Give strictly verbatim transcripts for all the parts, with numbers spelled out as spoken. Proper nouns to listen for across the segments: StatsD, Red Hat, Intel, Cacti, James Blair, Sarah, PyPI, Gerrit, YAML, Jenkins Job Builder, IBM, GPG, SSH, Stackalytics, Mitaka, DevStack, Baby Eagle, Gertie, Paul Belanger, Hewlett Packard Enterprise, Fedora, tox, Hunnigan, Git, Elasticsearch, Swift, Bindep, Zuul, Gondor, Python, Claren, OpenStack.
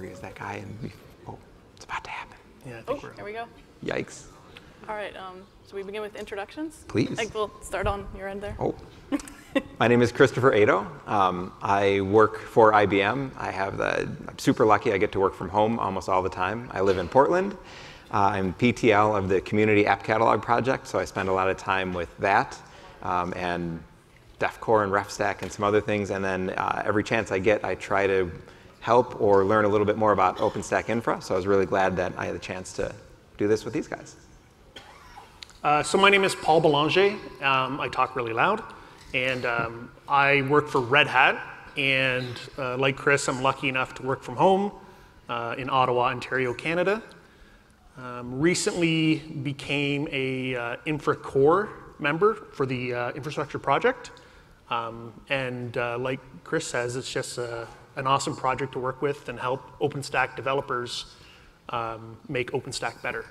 memory as that guy, and we, oh, it's about to happen. Yeah, I think oh, we're there we go. Yikes. All right, um, so we begin with introductions. Please. I think we'll start on your end there. Oh. My name is Christopher Aedo. Um, I work for I B M. I have the, I'm super lucky I get to work from home almost all the time. I live in Portland. Uh, I'm P T L of the Community App Catalog Project, so I spend a lot of time with that um, and DefCore and RefStack and some other things. And then uh, every chance I get, I try to help or learn a little bit more about OpenStack Infra. So I was really glad that I had the chance to do this with these guys. Uh, so my name is Paul Belanger. Um, I talk really loud. And um, I work for Red Hat. And uh, like Chris, I'm lucky enough to work from home uh, in Ottawa, Ontario, Canada. Um, recently became a uh, Infra Core member for the uh, infrastructure project. Um, and uh, like Chris says, it's just a, an awesome project to work with and help OpenStack developers um, make OpenStack better.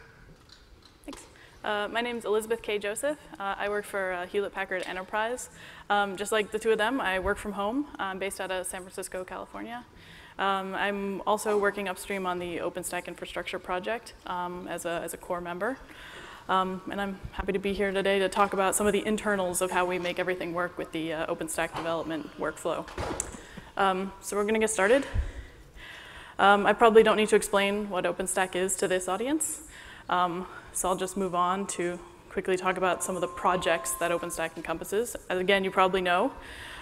Thanks. Uh, my name is Elizabeth K. Joseph. Uh, I work for uh, Hewlett Packard Enterprise. Um, just like the two of them, I work from home. I'm based out of San Francisco, California. Um, I'm also working upstream on the OpenStack infrastructure project um, as, a, as a core member. Um, and I'm happy to be here today to talk about some of the internals of how we make everything work with the uh, OpenStack development workflow. Um, so we're going to get started. Um, I probably don't need to explain what OpenStack is to this audience, um, so I'll just move on to quickly talk about some of the projects that OpenStack encompasses. As again, you probably know,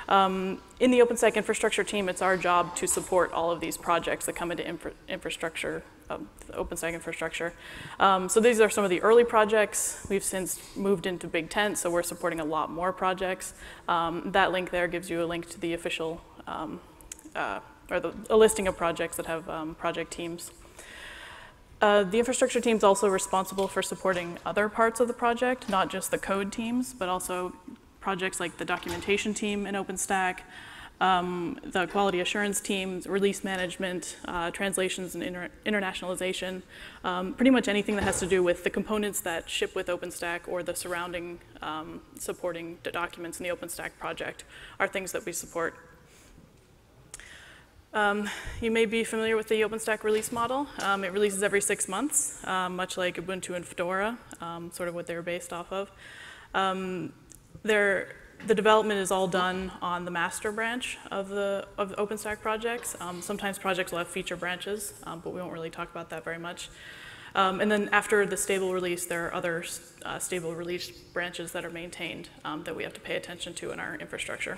um, in the OpenStack infrastructure team, it's our job to support all of these projects that come into infra infrastructure. Um, OpenStack infrastructure. Um, so these are some of the early projects. We've since moved into Big Tent, so we're supporting a lot more projects. Um, that link there gives you a link to the official, um, uh, or the, a listing of projects that have um, project teams. Uh, the infrastructure team is also responsible for supporting other parts of the project, not just the code teams, but also projects like the documentation team in OpenStack, Um, the quality assurance teams, release management, uh, translations and inter internationalization, um, pretty much anything that has to do with the components that ship with OpenStack or the surrounding um, supporting documents in the OpenStack project are things that we support. Um, you may be familiar with the OpenStack release model. Um, it releases every six months, uh, much like Ubuntu and Fedora, um, sort of what they're based off of. Um, they're The development is all done on the master branch of the of the OpenStack projects. Um, sometimes projects will have feature branches, um, but we won't really talk about that very much. Um, and then after the stable release, there are other uh, stable release branches that are maintained um, that we have to pay attention to in our infrastructure.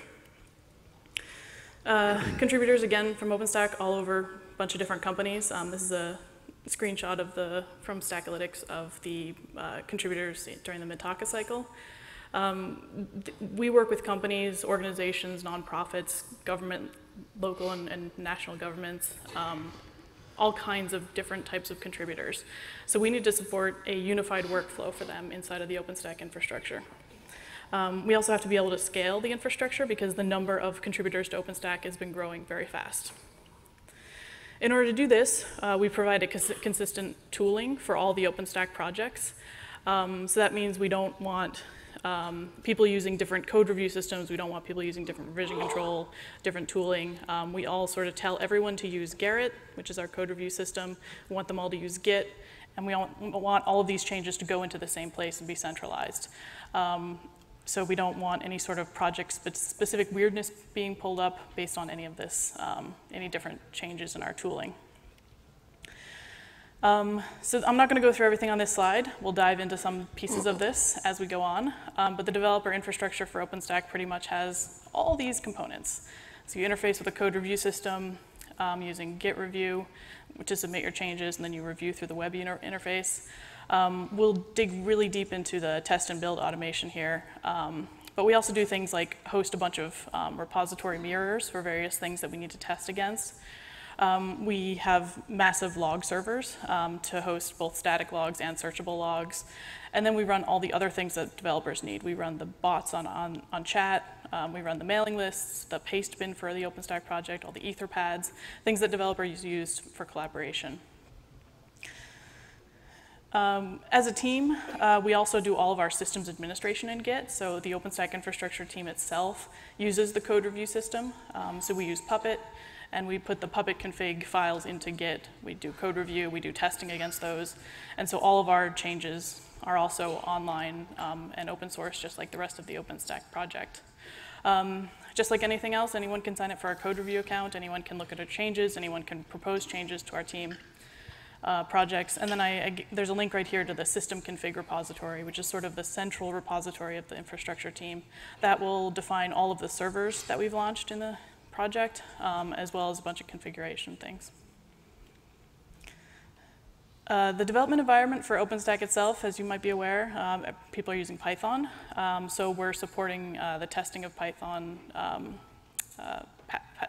Uh, contributors, again, from OpenStack all over a bunch of different companies. Um, this is a screenshot of the from Stackalytics of the uh, contributors during the Mitaka cycle. Um, we work with companies, organizations, nonprofits, government, local and, and national governments, um, all kinds of different types of contributors. So we need to support a unified workflow for them inside of the OpenStack infrastructure. Um, we also have to be able to scale the infrastructure because the number of contributors to OpenStack has been growing very fast. In order to do this, uh, we provide a cons- consistent tooling for all the OpenStack projects. Um, so that means we don't want Um, people using different code review systems. We don't want people using different revision control, different tooling. Um, we all sort of tell everyone to use Gerrit, which is our code review system. We want them all to use Git, and we all want all of these changes to go into the same place and be centralized. Um, so we don't want any sort of project-specific weirdness being pulled up based on any of this, um, any different changes in our tooling. Um, so I'm not going to go through everything on this slide. We'll dive into some pieces of this as we go on. Um, but the developer infrastructure for OpenStack pretty much has all these components. So you interface with a code review system um, using Git Review, which is submit your changes, and then you review through the web inter interface. Um, we'll dig really deep into the test and build automation here. Um, but we also do things like host a bunch of um, repository mirrors for various things that we need to test against. Um, we have massive log servers um, to host both static logs and searchable logs. And then we run all the other things that developers need. We run the bots on, on, on chat. Um, we run the mailing lists, the paste bin for the OpenStack project, all the Etherpads, things that developers use for collaboration. Um, as a team, uh, we also do all of our systems administration in Git. So the OpenStack infrastructure team itself uses the code review system. Um, so we use Puppet. and we put the Puppet config files into Git. We do code review, we do testing against those, and so all of our changes are also online um, and open source, just like the rest of the OpenStack project. Um, just like anything else, anyone can sign up for our code review account, anyone can look at our changes, anyone can propose changes to our team uh, projects, and then I, I, there's a link right here to the system config repository, which is sort of the central repository of the infrastructure team. That will define all of the servers that we've launched in the project, um, as well as a bunch of configuration things. Uh, the development environment for OpenStack itself, as you might be aware, um, people are using Python. Um, so we're supporting uh, the testing of Python um, uh,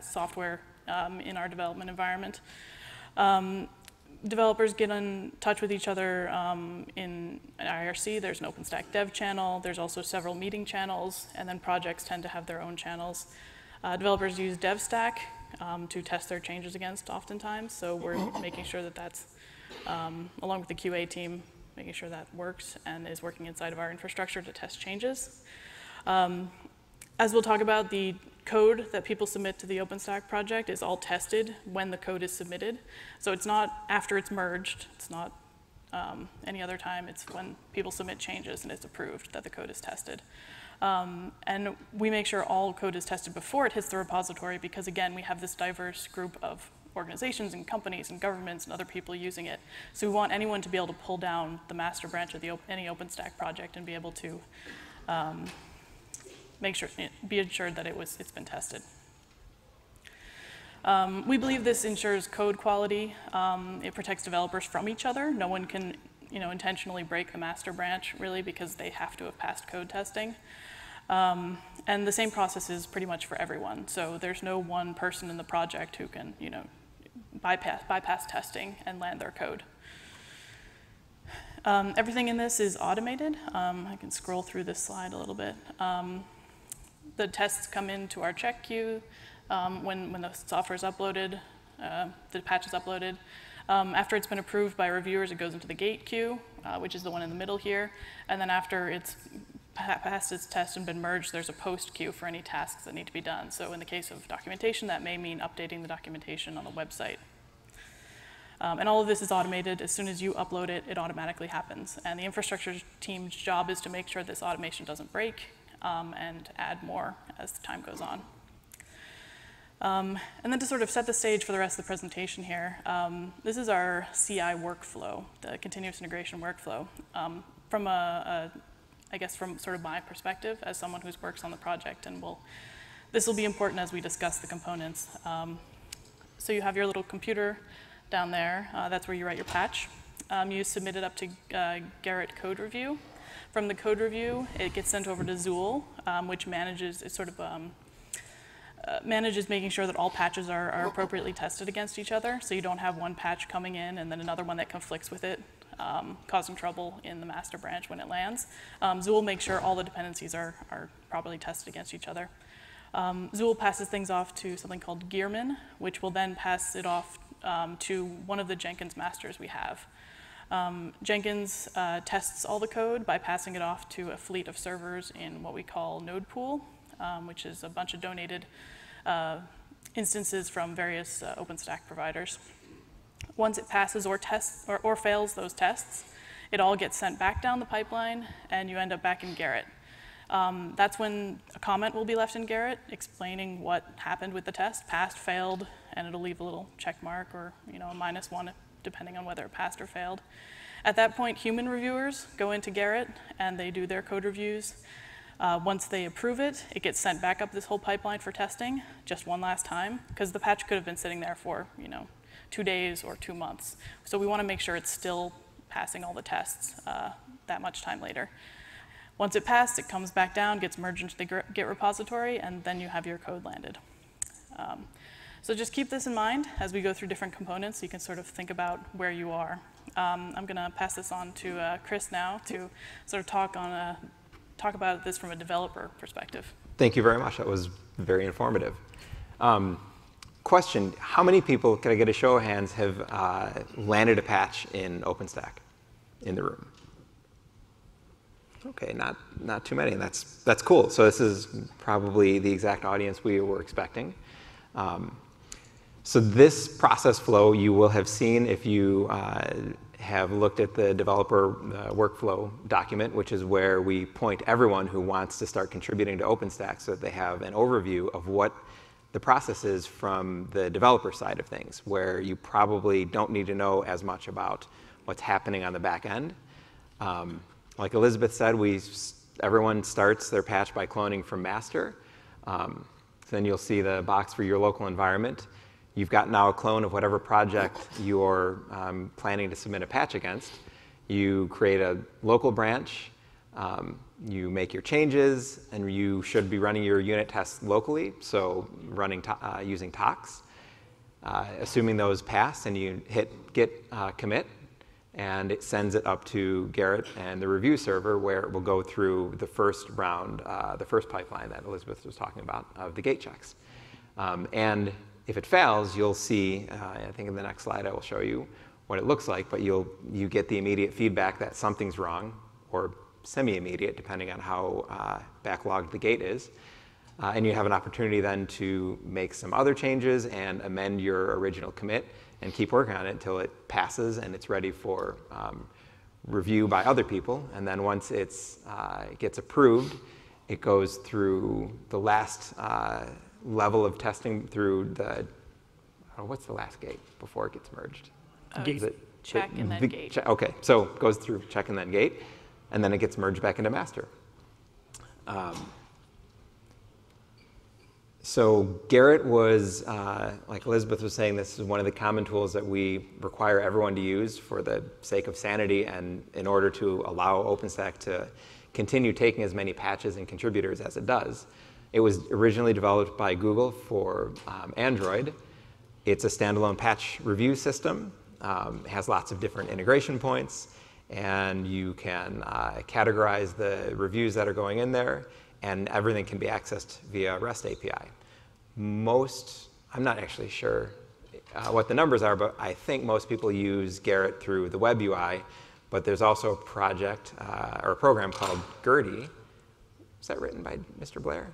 software um, in our development environment. Um, developers get in touch with each other um, in I R C. There's an OpenStack dev channel. There's also several meeting channels. And then projects tend to have their own channels. Uh, developers use DevStack um, to test their changes against oftentimes. So we're making sure that that's Um, along with the Q A team, making sure that works and is working inside of our infrastructure to test changes. Um, as we'll talk about, the code that people submit to the OpenStack project is all tested when the code is submitted. So it's not after it's merged, it's not um, any other time, it's when people submit changes and it's approved that the code is tested. Um, and we make sure all code is tested before it hits the repository because, again, we have this diverse group of organizations and companies and governments and other people using it. So we want anyone to be able to pull down the master branch of the op any OpenStack project and be able to um, make sure, be assured that it was, it's been tested. Um, we believe this ensures code quality. Um, it protects developers from each other. No one can, you know, intentionally break the master branch really because they have to have passed code testing. Um, and the same process is pretty much for everyone. So there's no one person in the project who can, you know, bypass, bypass testing and land their code. Um, everything in this is automated. Um, I can scroll through this slide a little bit. Um, the tests come into our check queue um, when, when the software is uploaded, uh, the patch is uploaded. Um, after it's been approved by reviewers, it goes into the gate queue, uh, which is the one in the middle here. And then after it's passed its test and been merged, there's a post queue for any tasks that need to be done. So in the case of documentation, that may mean updating the documentation on the website. Um, and all of this is automated. As soon as you upload it, it automatically happens. And the infrastructure team's job is to make sure this automation doesn't break um, and add more as time goes on. Um, and then to sort of set the stage for the rest of the presentation here, um, this is our C I workflow, the continuous integration workflow. Um, from a, a I guess from sort of my perspective as someone who works on the project, and will, this will be important as we discuss the components. Um, so you have your little computer down there. Uh, that's where you write your patch. Um, you submit it up to uh, Gerrit Code Review. From the Code Review, it gets sent over to Zuul, um, which manages, it sort of um, uh, manages making sure that all patches are, are appropriately tested against each other, so you don't have one patch coming in and then another one that conflicts with it. Um, causing trouble in the master branch when it lands. Um, Zuul makes sure all the dependencies are, are properly tested against each other. Um, Zuul passes things off to something called Gearman, which will then pass it off um, to one of the Jenkins masters we have. Um, Jenkins uh, tests all the code by passing it off to a fleet of servers in what we call Nodepool, um, which is a bunch of donated uh, instances from various uh, OpenStack providers. Once it passes or tests or, or fails those tests, it all gets sent back down the pipeline, and you end up back in Gerrit. Um, that's when a comment will be left in Gerrit explaining what happened with the test, passed, failed, and it'll leave a little check mark or, you know, a minus one depending on whether it passed or failed. At that point, human reviewers go into Gerrit and they do their code reviews. Uh, once they approve it, it gets sent back up this whole pipeline for testing just one last time, because the patch could have been sitting there for, you know, two days or two months. So we want to make sure it's still passing all the tests uh, that much time later. Once it passed, it comes back down, gets merged into the Git repository, and then you have your code landed. Um, so just keep this in mind as we go through different components so you can sort of think about where you are. Um, I'm going to pass this on to uh, Chris now to sort of talk, on a, talk about this from a developer perspective. Thank you very much. That was very informative. Um, Question, how many people, can I get a show of hands, have uh, landed a patch in OpenStack in the room? OK, not, not too many. That's, that's cool. So this is probably the exact audience we were expecting. Um, So this process flow you will have seen if you uh, have looked at the developer uh, workflow document, which is where we point everyone who wants to start contributing to OpenStack so that they have an overview of what the process is from the developer side of things, where you probably don't need to know as much about what's happening on the back end. Um, like Elizabeth said, we everyone starts their patch by cloning from master. Um, so then you'll see the box for your local environment. You've got now a clone of whatever project you're um, planning to submit a patch against. You create a local branch, um, you make your changes, and you should be running your unit tests locally, so running to uh, using tox. Uh, assuming those pass, and you hit git uh, commit, and it sends it up to Gerrit and the review server, where it will go through the first round, uh, the first pipeline that Elizabeth was talking about of the gate checks. Um, and if it fails, you'll see, uh, I think in the next slide I will show you what it looks like, but you'll, you get the immediate feedback that something's wrong, or semi-immediate, depending on how uh, backlogged the gate is. Uh, and you have an opportunity then to make some other changes and amend your original commit and keep working on it until it passes and it's ready for um, review by other people. And then once it's, uh, it gets approved, it goes through the last uh, level of testing through the, oh, what's the last gate before it gets merged? Uh, Is it, check the, and then the, gate. Check, okay, so it goes through check and then gate, and then it gets merged back into master. Um, so Gerrit was, uh, like Elizabeth was saying, this is one of the common tools that we require everyone to use for the sake of sanity and in order to allow OpenStack to continue taking as many patches and contributors as it does. It was originally developed by Google for um, Android. It's a standalone patch review system. Um, it has lots of different integration points, and you can uh, categorize the reviews that are going in there, and everything can be accessed via REST A P I. Most, I'm not actually sure uh, what the numbers are, but I think most people use Gerrit through the web U I, but there's also a project uh, or a program called Gertie. Is that written by Mister Blair?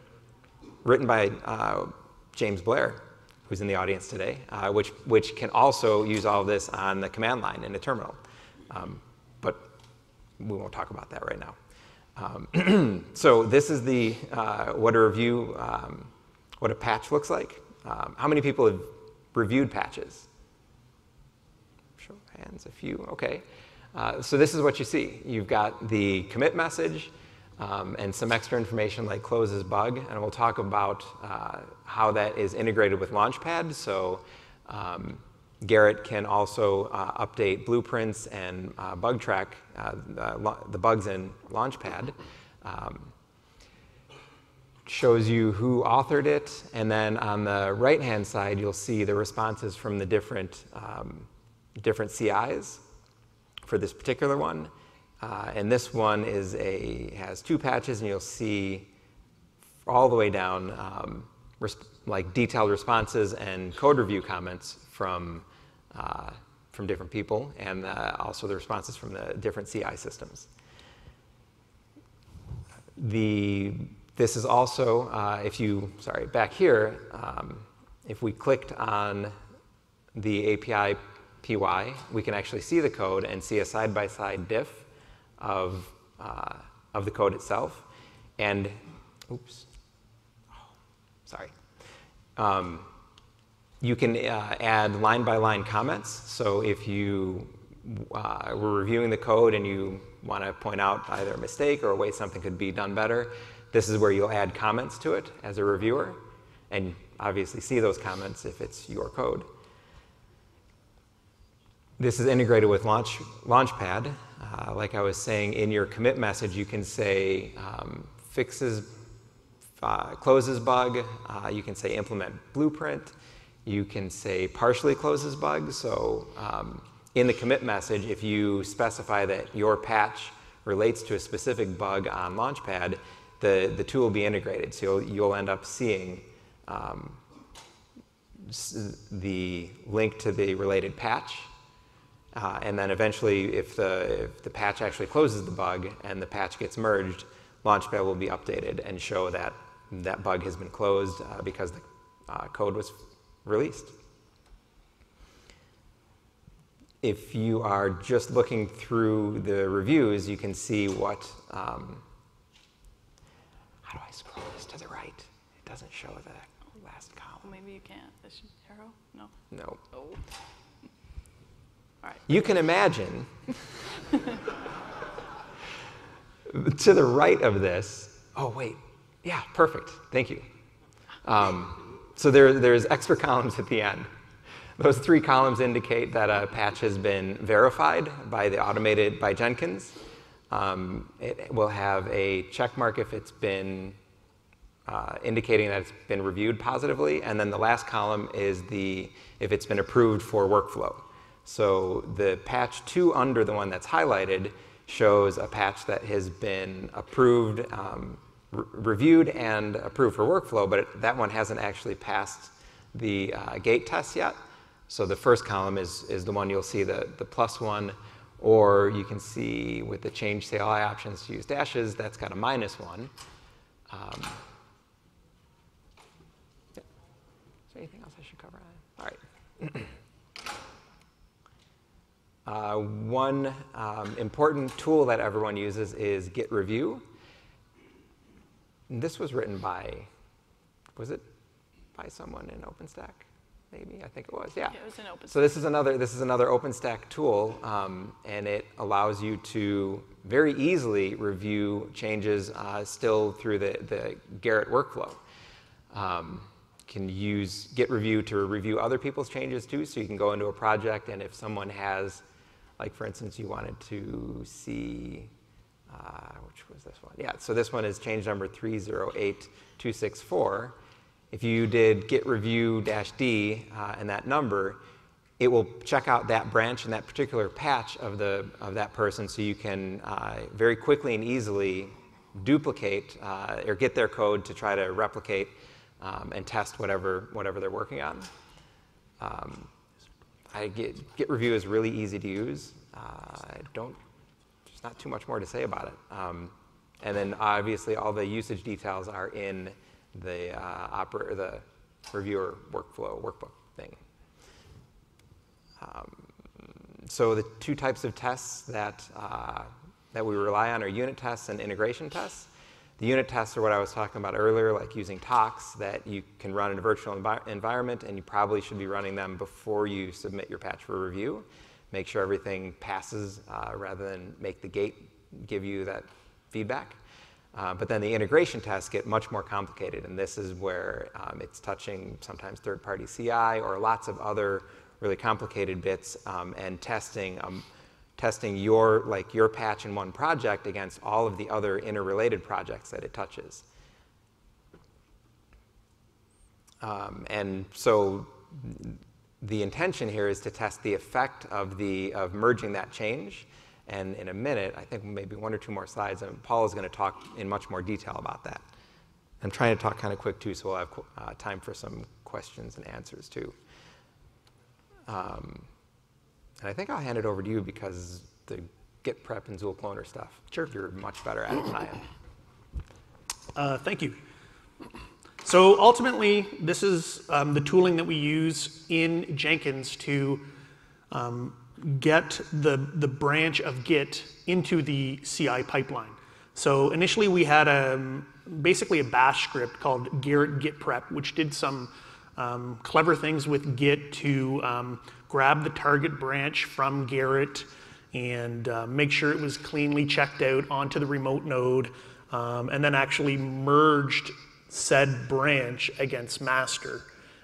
Written by uh, James Blair, who's in the audience today, uh, which, which can also use all of this on the command line in the terminal. Um, but we won't talk about that right now. Um, so this is the, uh, what a review, um, what a patch looks like. Um, how many people have reviewed patches? Show of hands, a few, okay. Uh, so this is what you see. You've got the commit message, Um, and some extra information like closes bug, and we'll talk about uh, how that is integrated with Launchpad. So um, Gerrit can also uh, update blueprints and uh, bug track uh, the, the bugs in Launchpad. Um, shows you who authored it, and then on the right-hand side you'll see the responses from the different um, different C Is for this particular one. Uh, and this one is a, has two patches, and you'll see all the way down um, like detailed responses and code review comments from, uh, from different people, and uh, also the responses from the different C I systems. The, this is also, uh, if you, sorry, back here, um, if we clicked on the A P I P Y, we can actually see the code and see a side-by-side diff Of, uh, of the code itself, and oops, oh, sorry. Um, you can uh, add line-by-line comments. So if you uh, were reviewing the code and you want to point out either a mistake or a way something could be done better, this is where you'll add comments to it as a reviewer, and obviously see those comments if it's your code. This is integrated with Launch, Launchpad. Uh, like I was saying, in your commit message, you can say um, fixes, uh, closes bug. Uh, you can say implement blueprint. You can say partially closes bug. So um, in the commit message, if you specify that your patch relates to a specific bug on Launchpad, the, the two will be integrated. So you'll, you'll end up seeing um, the link to the related patch. Uh, and then eventually, if the, if the patch actually closes the bug and the patch gets merged, Launchpad will be updated and show that that bug has been closed uh, because the uh, code was released. if you are just looking through the reviews, you can see what, um, how do I scroll this to the right? It doesn't show the last column. Maybe you can't. It should arrow? No. No. Oh. All right. You can imagine, to the right of this, oh, wait. Yeah, perfect. Thank you. Um, so there, there's extra columns at the end. Those three columns indicate that a patch has been verified by the automated, by Jenkins. Um, it will have a check mark if it's been uh, indicating that it's been reviewed positively. And then the last column is the, if it's been approved for workflow. So the patch two under the one that's highlighted shows a patch that has been approved, um, re reviewed and approved for workflow, but it, that one hasn't actually passed the uh, gate test yet. So the first column is, is the one you'll see, the, the plus one, or you can see with the change C L I options to use dashes, that's got a minus one. Um, yeah. Is there anything else I should cover? All right. Uh, one um, important tool that everyone uses is Git Review. And this was written by, was it by someone in OpenStack? Maybe, I think it was, yeah. yeah it was in OpenStack. So this is another, this is another OpenStack tool, um, and it allows you to very easily review changes uh, still through the, the Gerrit workflow. Um, can use Git Review to review other people's changes too, so you can go into a project and if someone has, like for instance, you wanted to see, uh, which was this one? Yeah, so this one is change number three zero eight two six four. If you did git review dash D uh, and that number, it will check out that branch and that particular patch of, the, of that person so you can uh, very quickly and easily duplicate uh, or get their code to try to replicate um, and test whatever, whatever they're working on. Um, I get, git review is really easy to use. Uh, I don't, there's not too much more to say about it. Um, and then obviously all the usage details are in the uh, operator, the reviewer workflow workbook thing. Um, so the two types of tests that uh, that we rely on are unit tests and integration tests. The unit tests are what I was talking about earlier, like using tox that you can run in a virtual envi environment, and you probably should be running them before you submit your patch for review. Make sure everything passes uh, rather than make the gate give you that feedback. Uh, but then the integration tests get much more complicated, and this is where um, it's touching sometimes third-party C I or lots of other really complicated bits, um, and testing um, testing your like your patch in one project against all of the other interrelated projects that it touches. Um, and so the intention here is to test the effect of the of merging that change. And in a minute, I think maybe one or two more slides, and Paul is going to talk in much more detail about that. I'm trying to talk kind of quick, too, so we'll have uh, time for some questions and answers, too. Um, and I think I'll hand it over to you because the Git prep and Zuul cloner stuff, sure. You're much better at it than I am. Uh, thank you. So ultimately, this is um, the tooling that we use in Jenkins to um, get the, the branch of Git into the C I pipeline. So initially we had a, basically a bash script called Gerrit Git Prep, which did some um, clever things with Git to um, grab the target branch from Gerrit and uh, make sure it was cleanly checked out onto the remote node, um, and then actually merged said branch against master.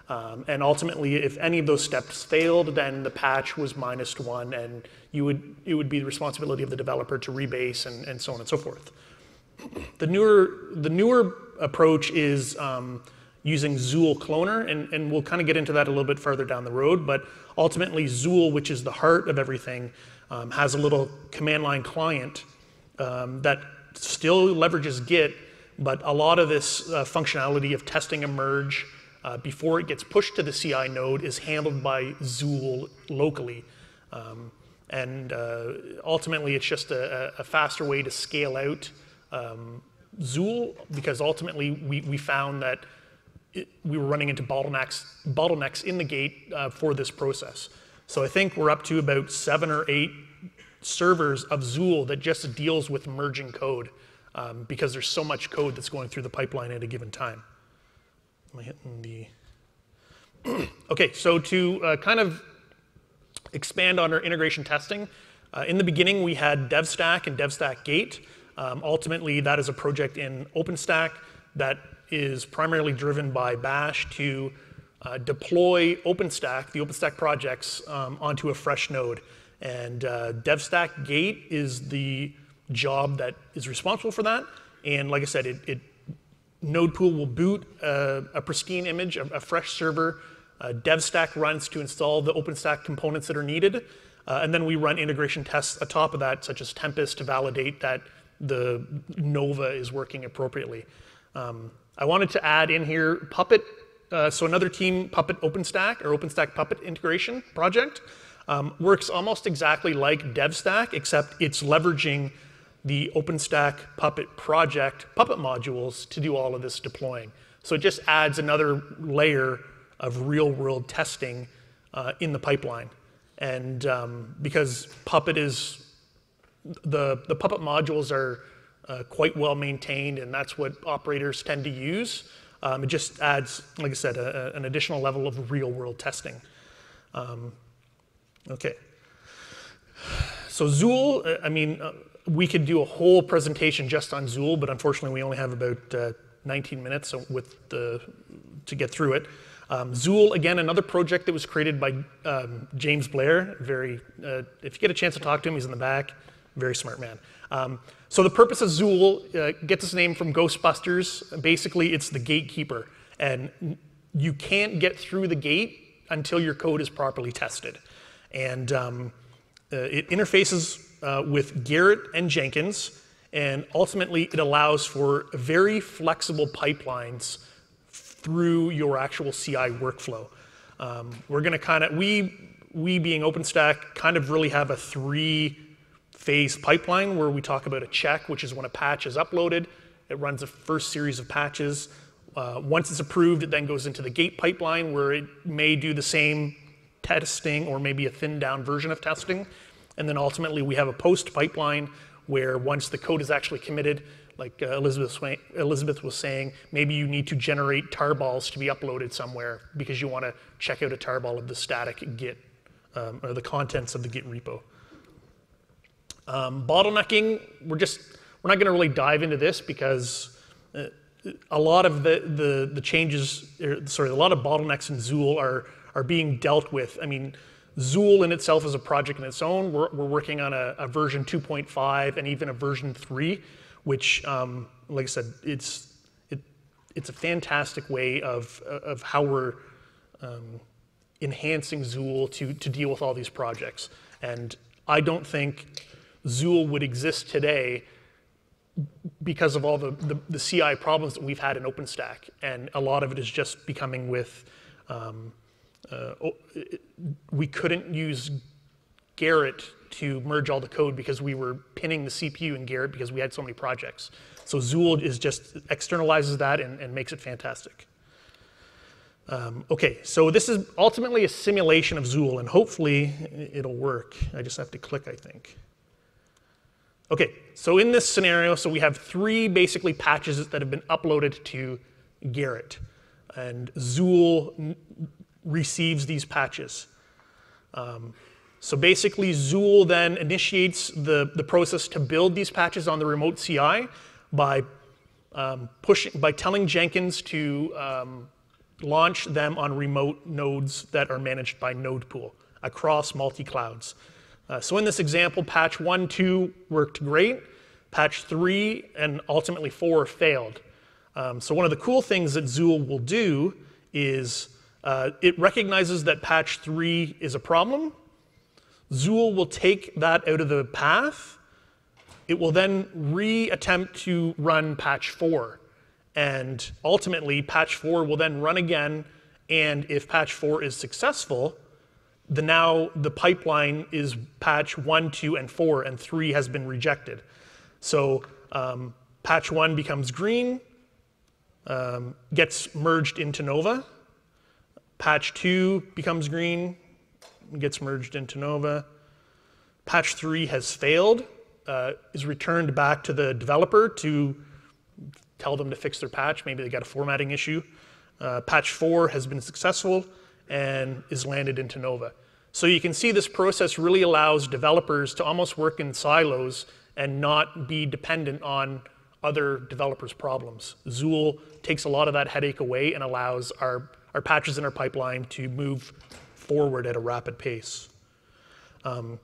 Um, and ultimately, if any of those steps failed, then the patch was minus one, and you would, it would be the responsibility of the developer to rebase and, and so on and so forth. The newer, the newer approach is um, using Zuul cloner, and, and we'll kind of get into that a little bit further down the road, but ultimately Zuul, which is the heart of everything, um, has a little command line client um, that still leverages Git, but a lot of this uh, functionality of testing a merge Uh, before it gets pushed to the C I node is handled by Zuul locally. Um, and uh, ultimately, it's just a, a faster way to scale out um, Zuul, because ultimately, we, we found that it, we were running into bottlenecks, bottlenecks in the gate uh, for this process. So I think we're up to about seven or eight servers of Zuul that just deals with merging code um, because there's so much code that's going through the pipeline at a given time. Am I hitting the? Okay, so to uh, kind of expand on our integration testing, uh, in the beginning we had DevStack and DevStack Gate. Um, ultimately, that is a project in OpenStack that is primarily driven by Bash to uh, deploy OpenStack, the OpenStack projects, um, onto a fresh node. And uh, DevStack Gate is the job that is responsible for that. And like I said, it, it Nodepool will boot a, a pristine image, a, a fresh server. Uh, DevStack runs to install the OpenStack components that are needed. Uh, and then we run integration tests atop of that, such as Tempest, to validate that the Nova is working appropriately. Um, I wanted to add in here Puppet. Uh, so another team, Puppet OpenStack, or OpenStack Puppet integration project, um, works almost exactly like DevStack, except it's leveraging the OpenStack Puppet project, Puppet modules, to do all of this deploying. So it just adds another layer of real-world testing uh, in the pipeline. And um, because Puppet is, the, the Puppet modules are uh, quite well maintained, and that's what operators tend to use. Um, it just adds, like I said, a, a, an additional level of real-world testing. Um, okay. So Zuul, I mean, uh, we could do a whole presentation just on Zuul, but unfortunately we only have about uh, nineteen minutes so with the, to get through it. Um, Zuul, again, another project that was created by um, James Blair. Very, uh, if you get a chance to talk to him, he's in the back. Very smart man. Um, so the purpose of Zuul uh, gets its name from Ghostbusters. Basically, it's the gatekeeper. And you can't get through the gate until your code is properly tested. And um, uh, it interfaces uh, with Gerrit and Jenkins. And ultimately, it allows for very flexible pipelines through your actual C I workflow. Um, we're going to kind of, we, we being OpenStack, kind of really have a three phase pipeline where we talk about a check, which is when a patch is uploaded. It runs the first series of patches. Uh, once it's approved, it then goes into the gate pipeline where it may do the same testing or maybe a thinned down version of testing. And then ultimately we have a post pipeline where once the code is actually committed, like uh, Elizabeth, Elizabeth was saying, maybe you need to generate tarballs to be uploaded somewhere because you want to check out a tarball of the static Git um, or the contents of the Git repo. Um, bottlenecking, we're just, we're not going to really dive into this because uh, a lot of the, the, the changes, er, sorry, a lot of bottlenecks in Zuul are, are being dealt with. I mean, Zuul in itself is a project in its own. We're, we're working on a, a version two point five and even a version three, which, um, like I said, it's, it, it's a fantastic way of, of how we're um, enhancing Zuul to, to deal with all these projects. And I don't think Zuul would exist today because of all the, the, the C I problems that we've had in OpenStack. And a lot of it is just becoming with, um, uh, we couldn't use Gerrit to merge all the code because we were pinning the C P U in Gerrit because we had so many projects. So Zuul is just externalizes that and, and makes it fantastic. Um, okay, so this is ultimately a simulation of Zuul, and hopefully it'll work. I just have to click, I think. Okay, so in this scenario, so we have three basically patches that have been uploaded to Gerrit, and Zuul receives these patches. Um, so basically, Zuul then initiates the, the process to build these patches on the remote C I by um, pushing, by telling Jenkins to um, launch them on remote nodes that are managed by Nodepool across multi-clouds. Uh, so in this example, patch one, two worked great. Patch three and ultimately four failed. Um, so one of the cool things that Zuul will do is uh, it recognizes that patch three is a problem. Zuul will take that out of the path. It will then re-attempt to run patch four. And ultimately, patch four will then run again. And if patch four is successful, The now the pipeline is patch one, two, and four, and three has been rejected. So um, patch one becomes green, um, gets merged into Nova. Patch two becomes green, gets merged into Nova. Patch three has failed, uh, is returned back to the developer to tell them to fix their patch. Maybe they got a formatting issue. Uh, patch four has been successful and is landed into Nova. So you can see this process really allows developers to almost work in silos and not be dependent on other developers' problems. Zuul takes a lot of that headache away and allows our, our patches in our pipeline to move forward at a rapid pace. Um,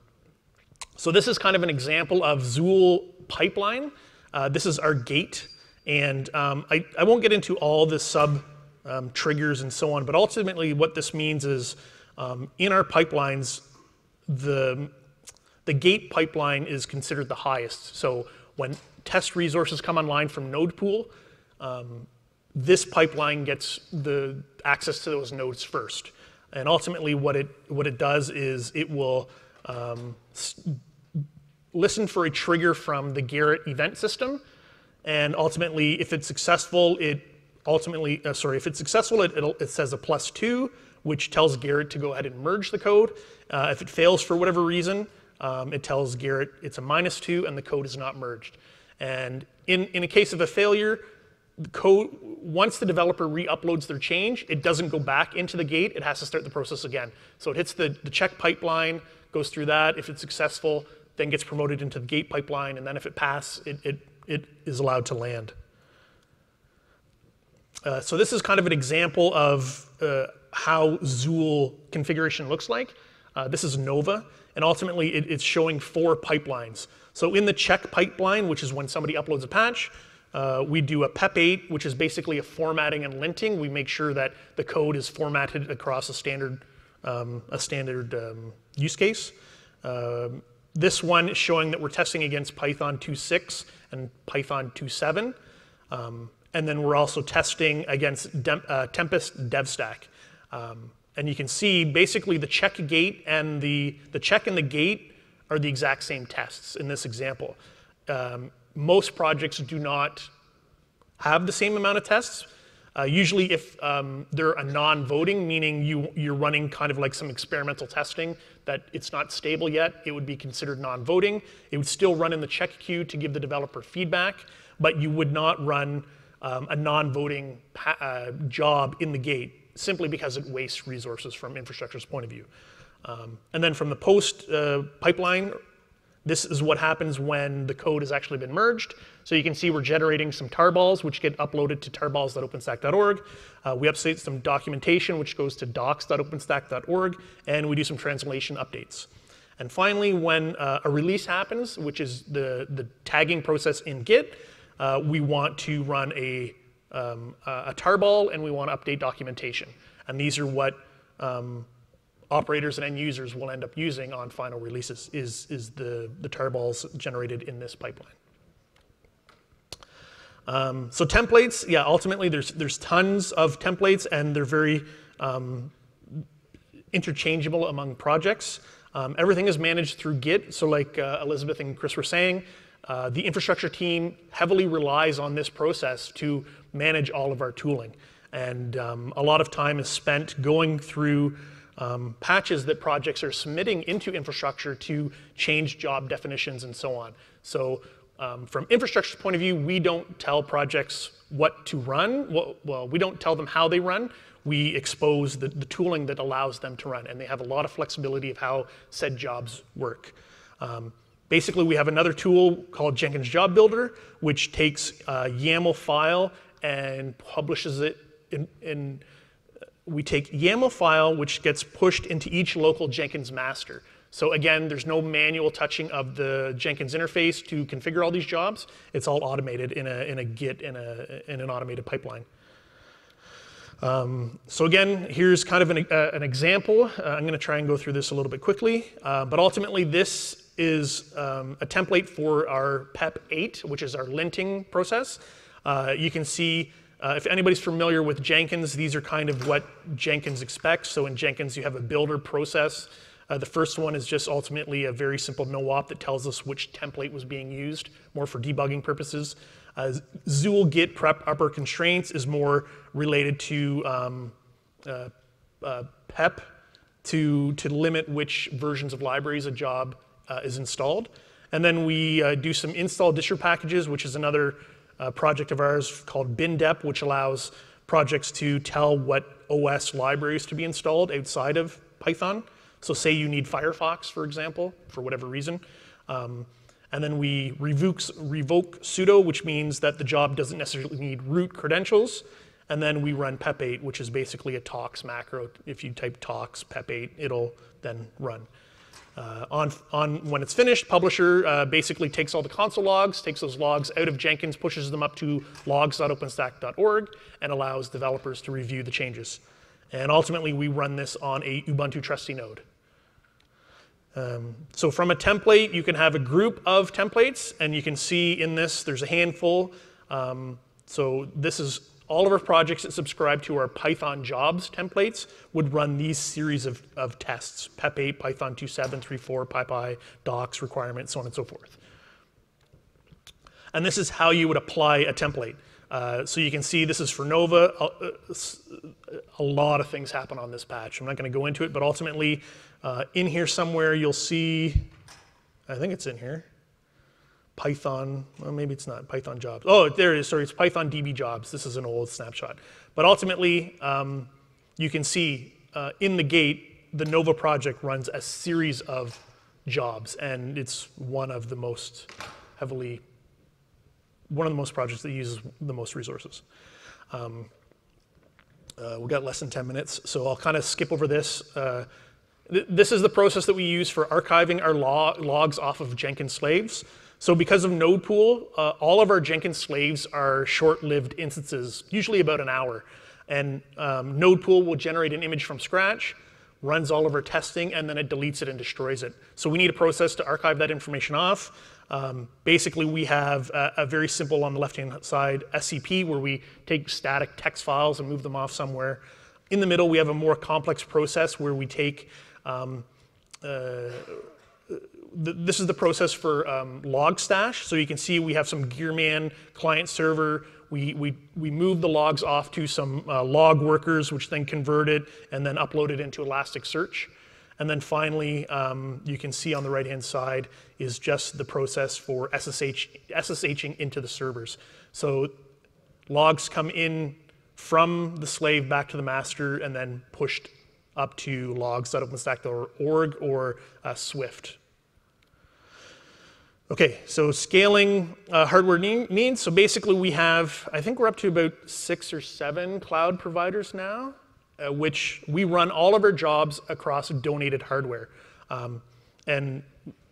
so this is kind of an example of Zuul pipeline. Uh, this is our gate. And um, I, I won't get into all the sub um, triggers and so on, but ultimately what this means is um, in our pipelines, the, the gate pipeline is considered the highest. So when test resources come online from Nodepool, um, this pipeline gets the access to those nodes first. And ultimately what it, what it does is it will um, listen for a trigger from the Gerrit event system. And ultimately, if it's successful, it ultimately, uh, sorry, if it's successful, it, it'll, it says a plus two, which tells Gerrit to go ahead and merge the code. Uh, if it fails for whatever reason, um, it tells Gerrit it's a minus two and the code is not merged. And in, in a case of a failure, the code, once the developer re-uploads their change, it doesn't go back into the gate. It has to start the process again. So it hits the, the check pipeline, goes through that. If it's successful, then gets promoted into the gate pipeline. And then if it passes, it, it it is allowed to land. Uh, so this is kind of an example of uh, how Zuul configuration looks like. Uh, this is Nova, and ultimately it, it's showing four pipelines. So in the check pipeline, which is when somebody uploads a patch, uh, we do a P E P eight, which is basically a formatting and linting. We make sure that the code is formatted across a standard, um, a standard um, use case. Uh, This one is showing that we're testing against Python two point six and Python two point seven. Um, and then we're also testing against Dem uh, Tempest DevStack. Um, and you can see basically the check gate and the, the check and the gate are the exact same tests in this example. Um, most projects do not have the same amount of tests. Uh, usually if um, they're a non-voting, meaning you, you're running kind of like some experimental testing that it's not stable yet, it would be considered non-voting. It would still run in the check queue to give the developer feedback, but you would not run um, a non-voting uh, job in the gate simply because it wastes resources from infrastructure's point of view. Um, and then from the post uh, pipeline, this is what happens when the code has actually been merged. So you can see we're generating some tarballs, which get uploaded to tarballs dot openstack dot org. Uh, we update some documentation, which goes to docs dot openstack dot org, and we do some translation updates. And finally, when uh, a release happens, which is the, the tagging process in Git, uh, we want to run a, um, a tarball, and we want to update documentation. And these are what um, operators and end users will end up using on final releases is, is the, the tarballs generated in this pipeline. Um, so templates, yeah, ultimately there's, there's tons of templates and they're very um, interchangeable among projects. Um, everything is managed through Git. So like uh, Elizabeth and Chris were saying, uh, the infrastructure team heavily relies on this process to manage all of our tooling. And um, a lot of time is spent going through Um, patches that projects are submitting into infrastructure to change job definitions and so on. So um, from infrastructure's point of view, we don't tell projects what to run. Well, well we don't tell them how they run. We expose the, the tooling that allows them to run, and they have a lot of flexibility of how said jobs work. Um, basically, we have another tool called Jenkins Job Builder, which takes a YAML file and publishes it in, in we take YAML file, which gets pushed into each local Jenkins master. So again, there's no manual touching of the Jenkins interface to configure all these jobs. It's all automated in a, in a Git, in, a, in an automated pipeline. Um, so again, here's kind of an, uh, an example. Uh, I'm gonna try and go through this a little bit quickly, uh, but ultimately this is um, a template for our P E P eight, which is our linting process. Uh, you can see Uh, if anybody's familiar with Jenkins, these are kind of what Jenkins expects. So in Jenkins, you have a builder process. Uh, the first one is just ultimately a very simple no-op that tells us which template was being used, more for debugging purposes. Uh, Zuul Git prep upper constraints is more related to um, uh, uh, PEP, to, to limit which versions of libraries a job uh, is installed. And then we uh, do some install distro packages, which is another uh, project of ours called BinDep, which allows projects to tell what O S libraries to be installed outside of Python. So say you need Firefox, for example, for whatever reason. Um, and then we revoke, revoke sudo, which means that the job doesn't necessarily need root credentials. And then we run P E P eight, which is basically a tox macro. If you type tox P E P eight, it'll then run. Uh, on, on when it's finished, publisher uh, basically takes all the console logs, takes those logs out of Jenkins, pushes them up to logs dot openstack dot org, and allows developers to review the changes. And ultimately, we run this on a Ubuntu trusty node. Um, so from a template, you can have a group of templates, and you can see in this, there's a handful. Um, so this is all of our projects that subscribe to our Python jobs templates would run these series of, of tests, P E P eight, Python two point seven, three point four, PyPI, docs, requirements, so on and so forth. And this is how you would apply a template. Uh, so you can see this is for Nova. A, a lot of things happen on this patch. I'm not going to go into it, but ultimately, uh, in here somewhere, you'll see, I think it's in here, Python, well, maybe it's not, Python jobs. Oh, there it is, sorry, it's Python D B jobs. This is an old snapshot. But ultimately, um, you can see uh, in the gate, the Nova project runs a series of jobs, and it's one of the most heavily, one of the most projects that uses the most resources. Um, uh, we've got less than ten minutes, so I'll kind of skip over this. Uh, th this is the process that we use for archiving our log logs off of Jenkins slaves. So because of Nodepool, uh, all of our Jenkins slaves are short-lived instances, usually about an hour. And um, Nodepool will generate an image from scratch, runs all of our testing, and then it deletes it and destroys it. So we need a process to archive that information off. Um, basically, we have a, a very simple, on the left-hand side, S C P, where we take static text files and move them off somewhere. In the middle, we have a more complex process where we take um, uh, This is the process for um, Logstash. So you can see we have some Gearman client server. We, we, we move the logs off to some uh, log workers, which then convert it and then upload it into Elasticsearch. And then finally, um, you can see on the right-hand side is just the process for S S H, SSHing into the servers. So logs come in from the slave back to the master and then pushed up to logs dot openstack dot org or uh, Swift. Okay, so scaling uh, hardware needs. So basically we have, I think we're up to about six or seven cloud providers now, uh, which we run all of our jobs across donated hardware. Um, and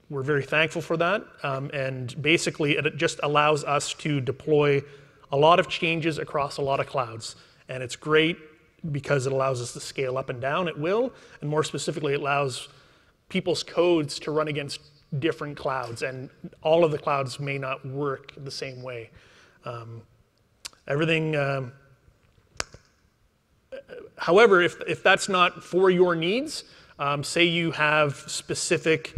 we're very thankful for that. Um, and basically it just allows us to deploy a lot of changes across a lot of clouds. And it's great because it allows us to scale up and down at will. And more specifically, it allows people's codes to run against different clouds, and all of the clouds may not work the same way. Um, everything, um, however, if, if that's not for your needs, um, say you have specific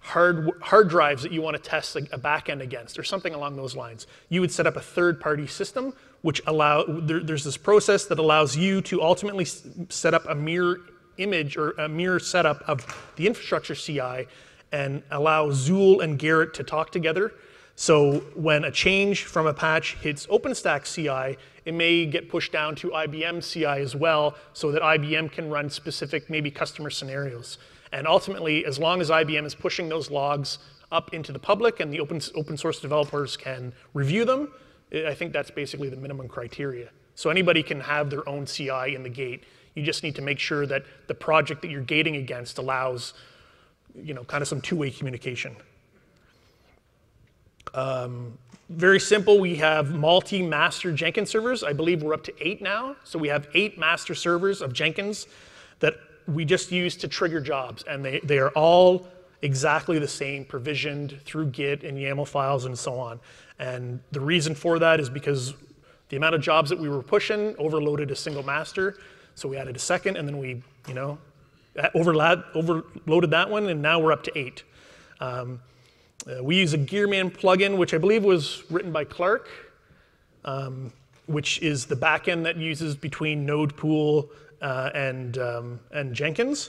hard, hard drives that you want to test a, a backend against, or something along those lines, you would set up a third-party system, which allow, there, there's this process that allows you to ultimately set up a mirror image, or a mirror setup of the infrastructure C I, and allow Zuul and Gerrit to talk together. So when a change from a patch hits OpenStack C I, it may get pushed down to I B M C I as well, so that I B M can run specific, maybe customer scenarios. And ultimately, as long as I B M is pushing those logs up into the public and the open, open source developers can review them, I think that's basically the minimum criteria. So anybody can have their own C I in the gate. You just need to make sure that the project that you're gating against allows, you know, kind of some two-way communication. Um, very simple, we have multi-master Jenkins servers. I believe we're up to eight now. So we have eight master servers of Jenkins that we just use to trigger jobs. And they, they are all exactly the same, provisioned through Git and YAML files and so on. And the reason for that is because the amount of jobs that we were pushing overloaded a single master. So we added a second, and then we, you know, Overla overloaded that one, and now we're up to eight. Um, uh, we use a Gearman plugin, which I believe was written by Clark, um, which is the backend that uses between Nodepool uh, and, um, and Jenkins.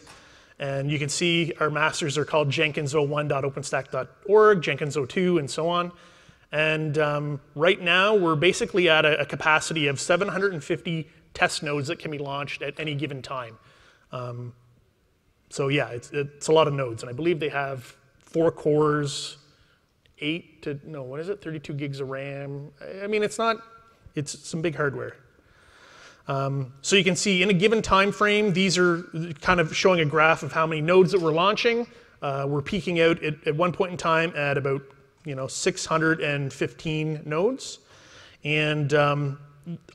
And you can see our masters are called Jenkins oh one dot openstack dot org, Jenkins oh two, and so on. And um, right now, we're basically at a, a capacity of seven hundred fifty test nodes that can be launched at any given time. Um, so yeah, it's, it's a lot of nodes. And I believe they have four cores, eight to, no, what is it, thirty-two gigs of RAM. I mean, it's not, it's some big hardware. Um, so you can see in a given time frame, these are kind of showing a graph of how many nodes that we're launching. Uh, we're peaking out at, at one point in time at about, you know, six hundred fifteen nodes. And um,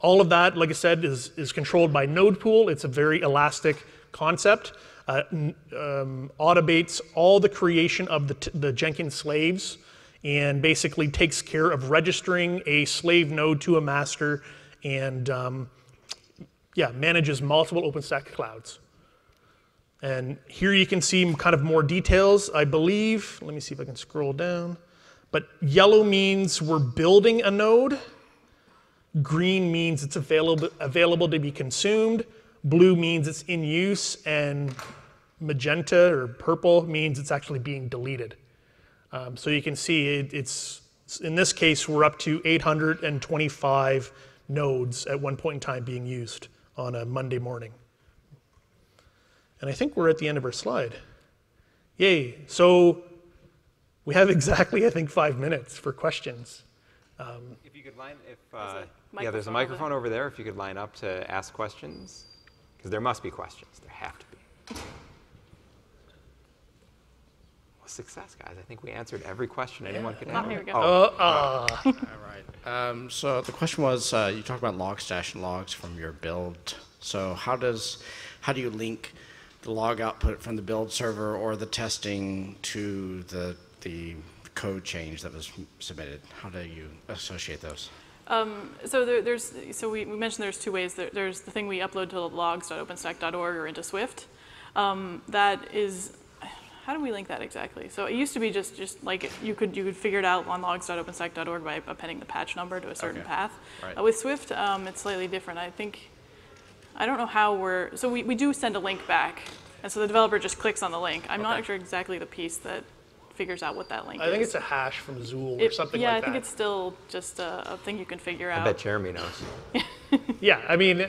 all of that, like I said, is, is controlled by Nodepool. It's a very elastic concept. Uh, um, automates all the creation of the, t the Jenkins slaves and basically takes care of registering a slave node to a master and um, yeah, manages multiple OpenStack clouds. And here you can see kind of more details, I believe. Let me see if I can scroll down. But yellow means we're building a node. Green means it's available, available to be consumed. Blue means it's in use. And magenta or purple means it's actually being deleted. Um, so you can see it, it's, in this case, we're up to eight hundred twenty-five nodes at one point in time being used on a Monday morning. And I think we're at the end of our slide. Yay. So we have exactly, I think, five minutes for questions. Um, if you could line, if, uh, there's yeah, there's a microphone over there. If you could line up to ask questions, because there must be questions. There have to be. Well, success, guys. I think we answered every question yeah. anyone could oh, answer. Here we go. Oh, uh, uh. All right. Um, so the question was, uh, you talked about Logstash and logs from your build. So how does, how do you link the log output from the build server or the testing to the the code change that was submitted? How do you associate those? Um, so there, there's, so we, we mentioned there's two ways. There, there's the thing we upload to logs dot openstack dot org or into Swift. Um, that is, how do we link that exactly? So it used to be just, just like you could you could figure it out on logs dot openstack dot org by appending the patch number to a certain okay. path. Right. Uh, with Swift, um, it's slightly different. I think, I don't know how we're, so we, we do send a link back. And so the developer just clicks on the link. I'm okay. not sure exactly the piece that figures out what that link I is. I think it's a hash from Zuul it, or something yeah, like that. Yeah, I think it's still just a, a thing you can figure out. I bet Jeremy knows. Yeah, I mean,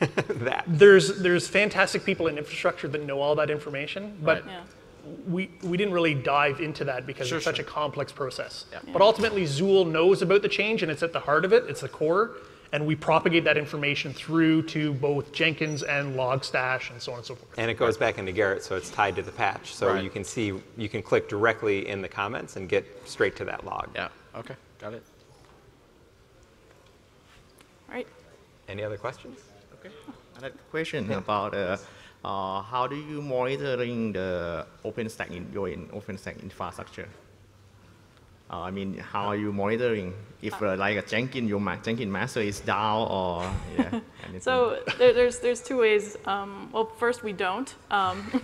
that. there's there's fantastic people in infrastructure that know all that information, but right. yeah. we, we didn't really dive into that because sure, it's such sure. a complex process. Yeah. Yeah. But ultimately, Zuul knows about the change, and it's at the heart of it. It's the core, and we propagate that information through to both Jenkins and Logstash and so on and so forth. And it goes back into Gerrit, so it's tied to the patch. So right. you can see, you can click directly in the comments and get straight to that log. Yeah, okay, got it. All right. Any other questions? Okay, I had a question yeah. about uh, uh, how do you monitoring the OpenStack in your in OpenStack infrastructure? Uh, I mean, how are you monitoring if, uh, like, a Jenkins, your ma Jenkins master is down or yeah? So there, there's there's two ways. Um, well, first we don't. Um,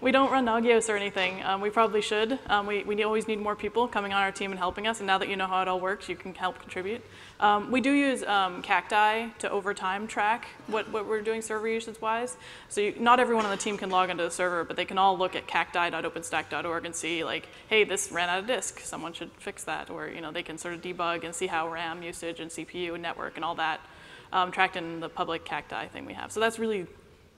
we don't run Nagios or anything. Um, we probably should. Um, we we always need more people coming on our team and helping us. And now that you know how it all works, you can help contribute. Um, we do use um, Cacti to over time track what what we're doing server usage wise. So you, not everyone on the team can log onto the server, but they can all look at cacti dot openstack dot org and see like, hey, this ran out of disk. Someone should fix that, or you know, they can sort of debug and see how RAM usage and C P U and network and all that um, tracked in the public Cacti thing we have. So that's really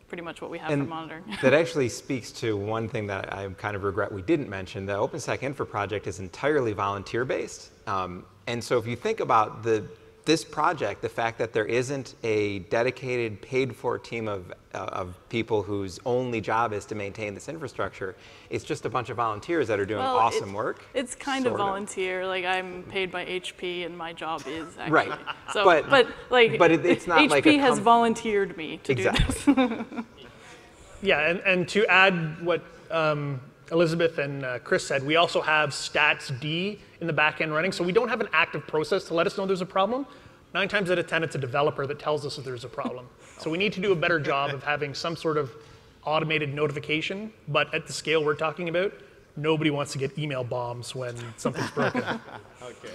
pretty much what we have and for monitoring. That actually speaks to one thing that I kind of regret we didn't mention. The OpenStack Infra project is entirely volunteer-based. Um, and so if you think about the this project, the fact that there isn't a dedicated, paid-for team of, uh, of people whose only job is to maintain this infrastructure, it's just a bunch of volunteers that are doing well, awesome it, work. It's kind of volunteer. Of. Like, I'm paid by H P, and my job is actually. Right. So, but, but, like, but it, it's not H P like a has volunteered me to exactly. do this. Yeah, and, and to add what um, Elizabeth and uh, Chris said, we also have stats D in the back end running. So we don't have an active process to let us know there's a problem. Nine times out of ten, it's a developer that tells us that there's a problem. So we need to do a better job of having some sort of automated notification. But at the scale we're talking about, nobody wants to get email bombs when something's broken. Okay.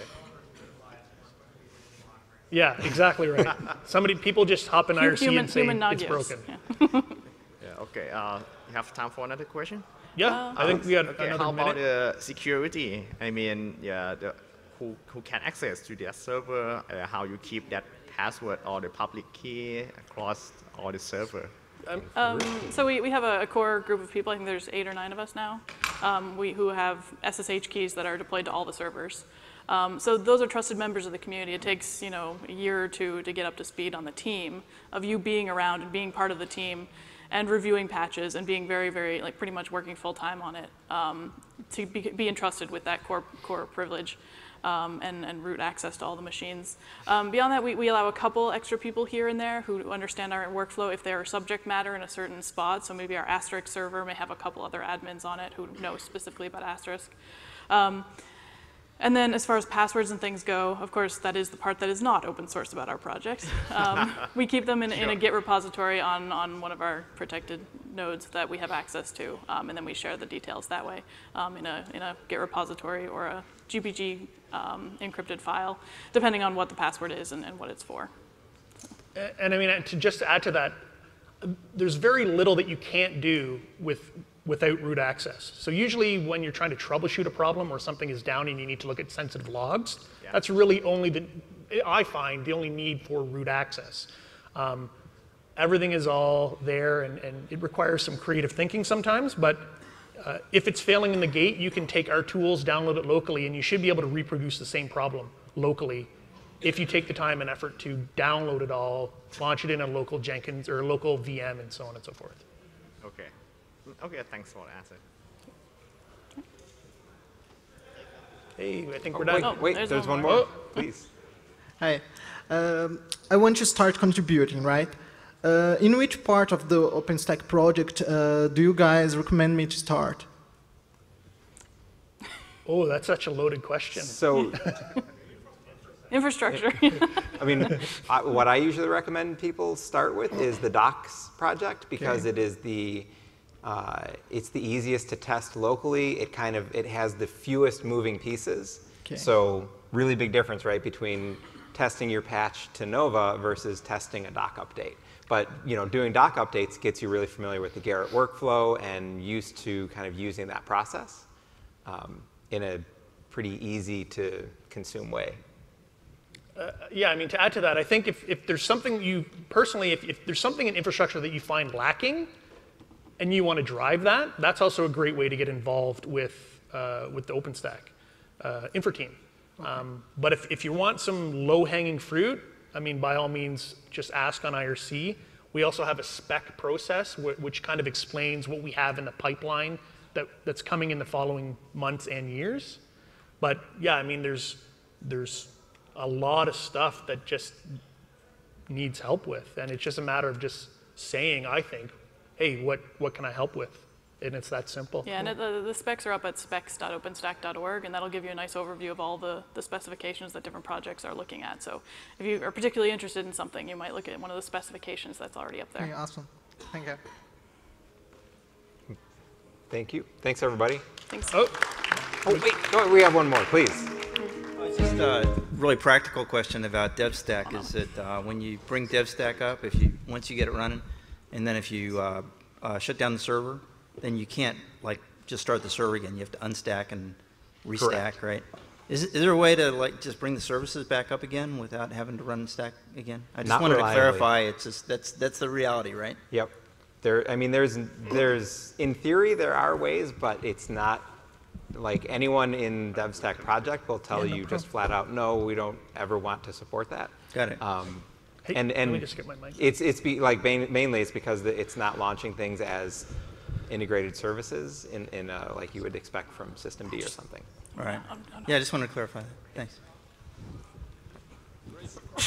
Yeah, exactly right. Somebody, people just hop in I R C human, and say it's broken. Yeah. Okay, uh, you have time for another question? Yeah, uh, I think we had okay, another how minute. How about the uh, security? I mean, yeah, the, who, who can access to their server, uh, how you keep that password or the public key across all the server? Um, so we, we have a, a core group of people, I think there's eight or nine of us now, um, we, who have S S H keys that are deployed to all the servers. Um, so those are trusted members of the community. It takes, you know, a year or two to get up to speed on the team, of you being around and being part of the team and reviewing patches and being very, very, like pretty much working full time on it, um, to be, be entrusted with that core, core privilege. Um, and, and root access to all the machines. Um, beyond that, we, we allow a couple extra people here and there who understand our workflow if they're subject matter in a certain spot. So maybe our asterisk server may have a couple other admins on it who know specifically about asterisk. Um, and then as far as passwords and things go, of course, that is the part that is not open source about our project. Um, we keep them in, sure. in a Git repository on, on one of our protected nodes that we have access to, um, and then we share the details that way um, in, a, in a Git repository or a G P G um, encrypted file, depending on what the password is and, and what it's for. And, and I mean, to just add to that, there's very little that you can't do with without root access. So usually when you're trying to troubleshoot a problem or something is down and you need to look at sensitive logs, yeah. that's really only the, I find, the only need for root access. Um, everything is all there, and, and it requires some creative thinking sometimes, but Uh, if it's failing in the gate, you can take our tools, download it locally, and you should be able to reproduce the same problem locally if you take the time and effort to download it all, launch it in a local Jenkins or a local V M, and so on and so forth. Okay. Okay, thanks for the answer. Hey, I think oh, we're done. Wait, oh, wait there's, there's one more. more. Oh, please. Hi. Um, I want to start contributing, right? Uh, in which part of the OpenStack project uh, do you guys recommend me to start? Oh, that's such a loaded question. So, infrastructure. I mean, I, what I usually recommend people start with is the docs project because okay. it is the uh, it's the easiest to test locally. It kind of it has the fewest moving pieces. Okay. So, really big difference, right, between testing your patch to Nova versus testing a doc update. But you know, doing doc updates gets you really familiar with the Gerrit workflow and used to kind of using that process um, in a pretty easy to consume way. Uh, yeah, I mean, to add to that, I think if, if there's something you personally, if, if there's something in infrastructure that you find lacking and you want to drive that, that's also a great way to get involved with, uh, with the OpenStack uh, infra team. Okay. Um, but if, if you want some low-hanging fruit, I mean, by all means, just ask on I R C. We also have a spec process, wh which kind of explains what we have in the pipeline that, that's coming in the following months and years. But yeah, I mean, there's, there's a lot of stuff that just needs help with. And it's just a matter of just saying, I think, hey, what, what can I help with? And it's that simple. Yeah, and the, the specs are up at specs dot openstack dot org, and that'll give you a nice overview of all the, the specifications that different projects are looking at. So if you are particularly interested in something, you might look at one of the specifications that's already up there. Okay, awesome. Thank you. Thank you. Thanks, everybody. Thanks. Oh, oh wait. No, we have one more, please. Just a really practical question about DevStack oh, no. is that uh, when you bring DevStack up, if you once you get it running, and then if you uh, uh, shut down the server, then you can't like just start the server again. You have to unstack and restack, Correct. right? Is, is there a way to like just bring the services back up again without having to run and stack again? I just Not wanted reliably. to clarify. It's just that's that's the reality, right? Yep. There. I mean, there's there's in theory there are ways, but it's not like anyone in DevStack project will tell yeah, no you problem. just flat out no, we don't ever want to support that. Got it. Um, hey, and and let me just get my mic. it's it's be, like mainly it's because it's not launching things as integrated services in, in uh, like you would expect from System D or something. All right. Yeah, I just wanted to clarify that. Thanks.